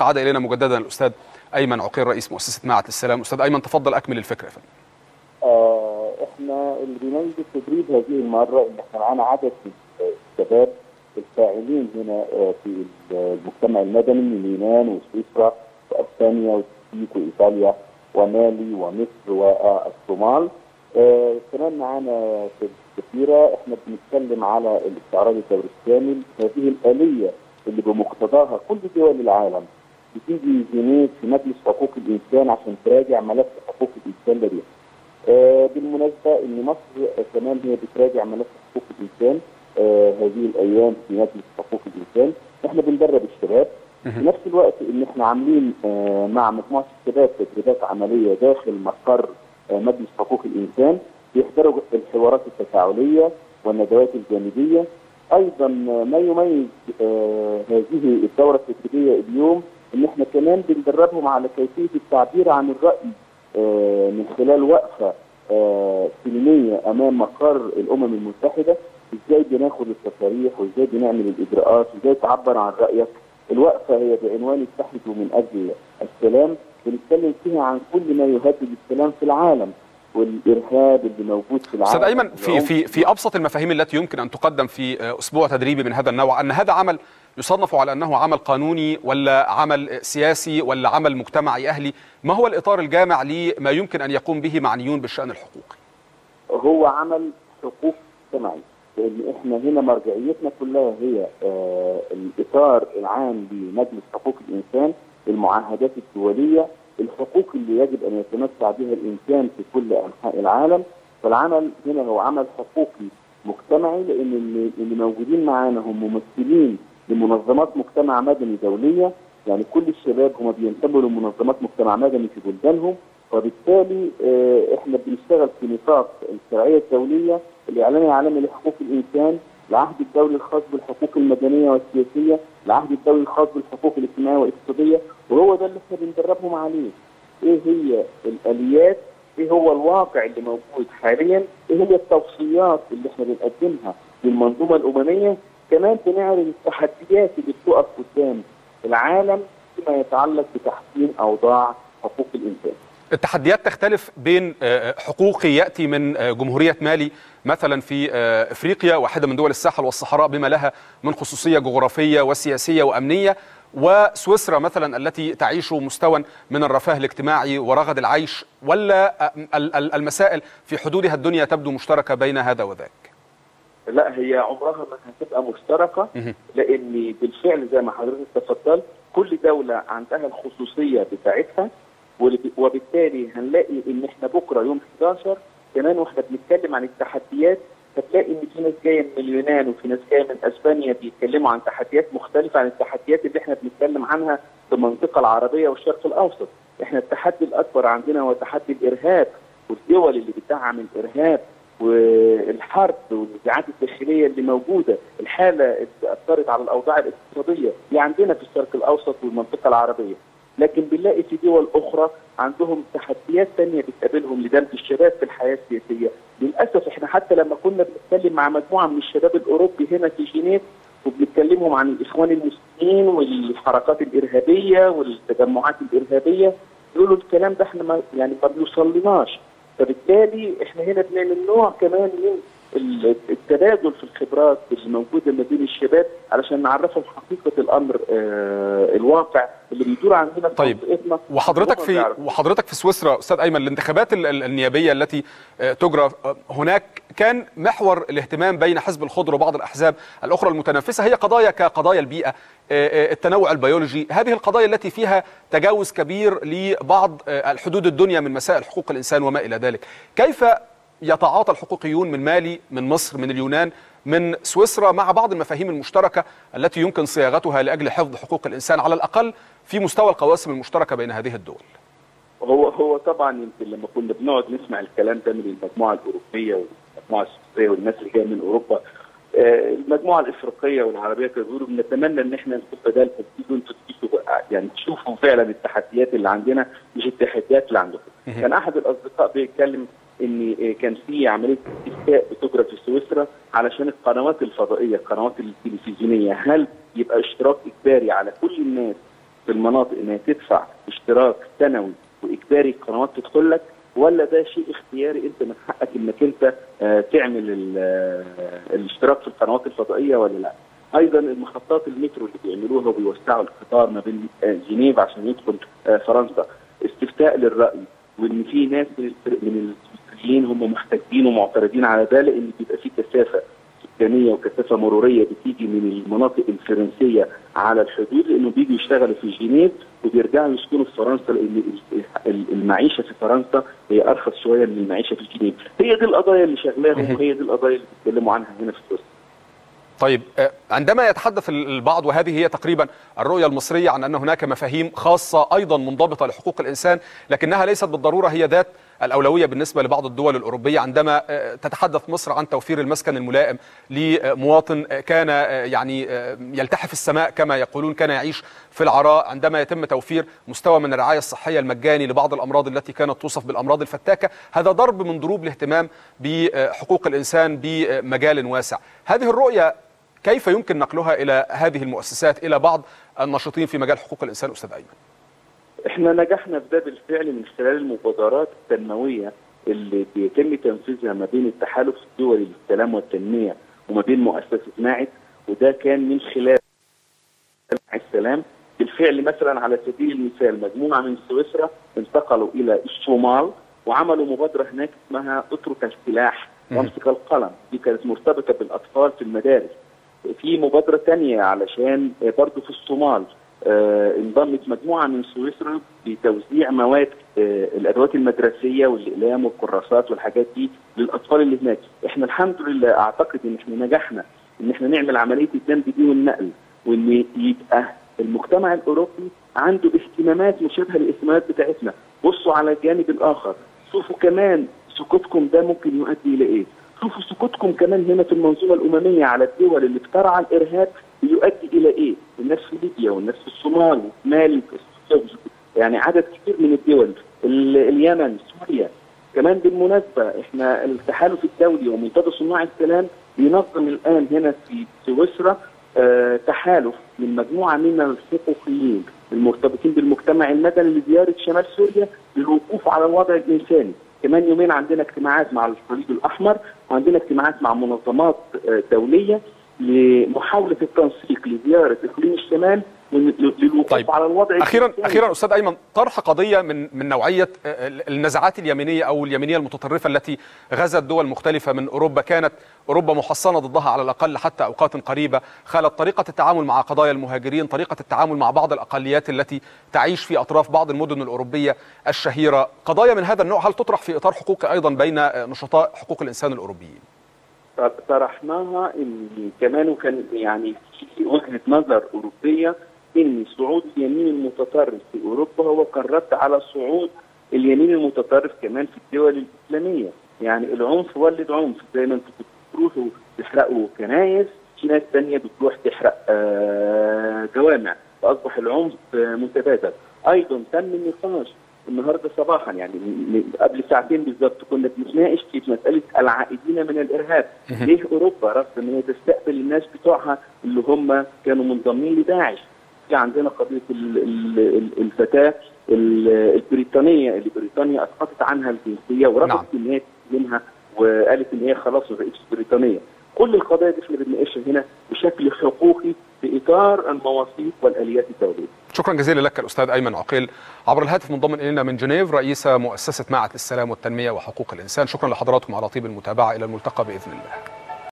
عاد إلينا مجددا الأستاذ أيمن عقيل رئيس مؤسسة ماعت للسلام. أستاذ أيمن تفضل أكمل الفكرة. إحنا اللي بنميز التدريب هذه المرة إن إحنا معانا عدد من الشباب الفاعلين هنا في المجتمع المدني من اليونان وسويسرا وأسبانيا والمكسيك وإيطاليا ومالي ومصر والصومال. كمان معانا كثيرة. إحنا بنتكلم على الاستعراض الدوري الشامل، هذه الآلية اللي بمقتضاها كل دول العالم بتيجي جنيف في مجلس حقوق الانسان عشان تراجع ملف حقوق الانسان لديها. بالمناسبه ان مصر كمان هي بتراجع ملف حقوق الانسان هذه الايام في مجلس حقوق الانسان. احنا بندرب الشباب في نفس الوقت ان احنا عاملين مع مجموعه الشباب تدريبات عمليه داخل مقر مجلس حقوق الانسان، بيحضروا الحوارات التفاعليه والندوات الجانبيه. ايضا ما يميز هذه الدوره التدريبيه اليوم ان احنا كمان بندربهم على كيفيه التعبير عن الراي من خلال وقفه سلميه امام مقر الامم المتحده. ازاي بناخد التصاريح وازاي بنعمل الاجراءات وازاي تعبر عن رايك. الوقفه هي بعنوان التحدي من اجل السلام، بنتكلم فيها عن كل ما يهدد السلام في العالم والارهاب اللي موجود في العالم. أستاذ أيمن، في ابسط المفاهيم التي يمكن ان تقدم في اسبوع تدريبي من هذا النوع، ان هذا عمل يصنف على انه عمل قانوني ولا عمل سياسي ولا عمل مجتمعي اهلي، ما هو الاطار الجامع لما يمكن ان يقوم به معنيون بالشان الحقوقي؟ هو عمل حقوق مجتمعي، لان احنا هنا مرجعيتنا كلها هي الاطار العام لمجلس حقوق الانسان، المعاهدات الدوليه، الحقوق اللي يجب ان يتمتع بها الانسان في كل انحاء العالم. فالعمل هنا هو عمل حقوقي مجتمعي، لان اللي موجودين معانا هم ممثلين لمنظمات مجتمع مدني دوليه، يعني كل الشباب هم بينتموا لمنظمات مجتمع مدني في بلدانهم، وبالتالي احنا بنشتغل في نطاق الشرعيه الدوليه، الاعلان العالمي لحقوق الانسان، العهد الدولي الخاص بالحقوق المدنيه والسياسيه، العهد الدولي الخاص بالحقوق الاجتماعيه والاقتصاديه، وهو ده اللي احنا بندربهم عليه. ايه هي الاليات؟ ايه هو الواقع اللي موجود حاليا؟ ايه هي التوصيات اللي احنا بنقدمها للمنظومه الامميه؟ كمان بنعرض التحديات اللي بتقف قدام العالم فيما يتعلق بتحسين اوضاع حقوق الانسان. التحديات تختلف بين حقوقي يأتي من جمهورية مالي مثلا في إفريقيا، واحدة من دول الساحل والصحراء بما لها من خصوصية جغرافية وسياسية وأمنية، وسويسرا مثلا التي تعيش مستوى من الرفاه الاجتماعي ورغد العيش، ولا المسائل في حدودها الدنيا تبدو مشتركة بين هذا وذاك؟ لا، هي عمرها ما هتبقى مشتركة، لأن بالفعل زي ما حضرتك تفضلت كل دولة عندها الخصوصية بتاعتها، وبالتالي هنلاقي ان احنا بكره يوم 11 كمان واحنا بنتكلم عن التحديات هتلاقي ان في ناس جايه من اليونان وفي ناس جايه من اسبانيا بيتكلموا عن تحديات مختلفه عن التحديات اللي احنا بنتكلم عنها في المنطقه العربيه والشرق الاوسط. احنا التحدي الاكبر عندنا هو تحدي الارهاب، والدول اللي بتدعم الارهاب والحرب والنزاعات الداخليه اللي موجوده، الحاله اللي اثرت على الاوضاع الاقتصاديه اللي عندنا في الشرق الاوسط والمنطقه العربيه. لكن بنلاقي في دول أخرى عندهم تحديات ثانية بتقابلهم لدمج الشباب في الحياة السياسية. للأسف احنا حتى لما كنا بنتكلم مع مجموعة من الشباب الأوروبي هنا في جنيف وبنتكلمهم عن الإخوان المسلمين والحركات الإرهابية والتجمعات الإرهابية، يقولوا الكلام ده احنا ما بيوصلناش. فبالتالي احنا هنا بنعمل نوع كمان من التبادل في الخبرات اللي موجوده ما بين الشباب علشان نعرفهم حقيقه الامر، الواقع اللي بيدور عندنا في منطقتنا. وحضرتك في سويسرا استاذ ايمن، الانتخابات النيابيه التي تجرى هناك كان محور الاهتمام بين حزب الخضر وبعض الاحزاب الاخرى المتنافسه هي قضايا كقضايا البيئه، التنوع البيولوجي، هذه القضايا التي فيها تجاوز كبير لبعض الحدود الدنيا من مسائل حقوق الانسان وما الى ذلك. كيف يتعاطى الحقوقيون من مالي، من مصر، من اليونان، من سويسرا مع بعض المفاهيم المشتركة التي يمكن صياغتها لأجل حفظ حقوق الإنسان على الأقل في مستوى القواسم المشتركة بين هذه الدول؟ هو طبعا يمكن لما كنا بنقعد نسمع الكلام ده من المجموعة الأوروبية والمجموعة السويسرية والناس اللي جاية من أوروبا، المجموعة الإفريقية والعربية كانوا بنتمنى إن احنا نشوف بدالكم تيجوا انتوا تشوفوا فعلا التحديات اللي عندنا مش التحديات اللي عندكم. كان أحد الأصدقاء بيتكلم ان كان في عمليه استفتاء بتجرى في سويسرا علشان القنوات الفضائيه، القنوات التلفزيونيه، هل يبقى اشتراك اجباري على كل الناس في المناطق انها تدفع اشتراك سنوي واجباري قنوات تدخل لك، ولا ده شيء اختياري انت من حقك انك انت تعمل الاشتراك في القنوات الفضائيه ولا لا؟ ايضا المخططات المترو اللي بيعملوها وبيوسعوا القطار ما بين جنيف عشان يدخل فرنسا استفتاء للراي، وان في ناس من السوريين هم محتجين ومعترضين على ده لان بيبقى في كثافه سكانيه وكثافه مروريه بتيجي من المناطق الفرنسيه على الحدود، لانه بيجوا يشتغلوا في جنيف وبيرجعوا يسكنوا في فرنسا لان المعيشه في فرنسا هي ارخص شويه من المعيشه في جنيف. هي دي القضايا اللي شغلاهم وهي دي القضايا اللي بيتكلموا عنها هنا في سوريا. طيب عندما يتحدث البعض وهذه هي تقريبا الرؤية المصرية عن أن هناك مفاهيم خاصة أيضا منضبطة لحقوق الإنسان لكنها ليست بالضرورة هي ذات الأولوية بالنسبة لبعض الدول الأوروبية، عندما تتحدث مصر عن توفير المسكن الملائم لمواطن كان يعني يلتحف السماء كما يقولون، كان يعيش في العراء، عندما يتم توفير مستوى من الرعاية الصحية المجاني لبعض الأمراض التي كانت توصف بالأمراض الفتاكة، هذا ضرب من ضروب الاهتمام بحقوق الإنسان بمجال واسع. هذه الرؤية كيف يمكن نقلها إلى هذه المؤسسات، إلى بعض الناشطين في مجال حقوق الإنسان أستاذ أيمن؟ احنا نجحنا في ده بالفعل من خلال المبادرات التنمويه اللي بيتم تنفيذها ما بين التحالف الدولي للسلام والتنميه وما بين مؤسسه ماعت، وده كان من خلال السلام. بالفعل مثلا على سبيل المثال مجموعه من سويسرا انتقلوا الى الصومال وعملوا مبادره هناك اسمها اترك السلاح وامسك القلم، دي كانت مرتبطه بالاطفال في المدارس. في مبادره ثانيه علشان برضه في الصومال انضمت مجموعه من سويسرا لتوزيع مواد الادوات المدرسيه والاقلام والكراسات والحاجات دي للاطفال اللي هناك. احنا الحمد لله اعتقد ان احنا نجحنا ان احنا نعمل عمليه الدمج دي والنقل، وان يبقى المجتمع الاوروبي عنده اهتمامات مشابهه للاهتمامات بتاعتنا. بصوا على الجانب الاخر، شوفوا كمان سكوتكم ده ممكن يؤدي الى ايه، شوفوا سكوتكم كمان هنا في المنظومه الامميه على الدول اللي اخترع الارهاب يؤدي الى ايه؟ الناس في ليبيا والناس في الصومال وفي مالي يعني عدد كبير من الدول، اليمن، سوريا. كمان بالمناسبه احنا التحالف الدولي ومنتدى صناع السلام بينظم الان هنا في سويسرا تحالف من مجموعه من الحقوقيين المرتبطين بالمجتمع المدني لزياره شمال سوريا للوقوف على الوضع الانساني. كمان يومين عندنا اجتماعات مع الصليب الاحمر وعندنا اجتماعات مع منظمات دوليه لمحاولة التنسيق لزيارة إقليم الشمال للوقوف طيب. على الوضع. أخيرا أستاذ أيمن، طرح قضية من نوعية النزعات اليمينية أو اليمينية المتطرفة التي غزت دول مختلفة من أوروبا، كانت أوروبا محصنة ضدها على الأقل حتى أوقات قريبة، خلت طريقة التعامل مع قضايا المهاجرين، طريقة التعامل مع بعض الأقليات التي تعيش في أطراف بعض المدن الأوروبية الشهيرة. قضايا من هذا النوع هل تطرح في إطار حقوق أيضا بين نشطاء حقوق الإنسان الأوروبيين؟ طرحناها ان كمان كان يعني في وجهه نظر اوروبيه ان صعود اليمين المتطرف في اوروبا هو كان رد على صعود اليمين المتطرف كمان في الدول الاسلاميه، يعني العنف ولد عنف، زي ما انتم بتروحوا تحرقوا كنايس، في ناس ثانيه بتروح تحرق جوامع، فاصبح العنف متبادل. ايضا تم النقاش النهارده صباحا يعني قبل ساعتين بالظبط كنا بنتناقش في مساله العائدين من الارهاب، ليه اوروبا رفضت ان هي تستقبل الناس بتوعها اللي هم كانوا منضمين لداعش؟ في عندنا قضيه الفتاه البريطانيه اللي بريطانيا اسقطت عنها الجنسيه ورفضت ان هي تسلمها وقالت ان هي خلاص ما بقتش بريطانيه. كل القضايا دي احنا بنناقشها هنا بشكل حقوقي في اطار المواثيق والاليات الدوليه. شكرا جزيلا لك الاستاذ ايمن عقيل عبر الهاتف منضم الينا من جنيف رئيس مؤسسه ماعت للسلام والتنميه وحقوق الانسان. شكرا لحضراتكم على طيب المتابعه، الى الملتقى باذن الله.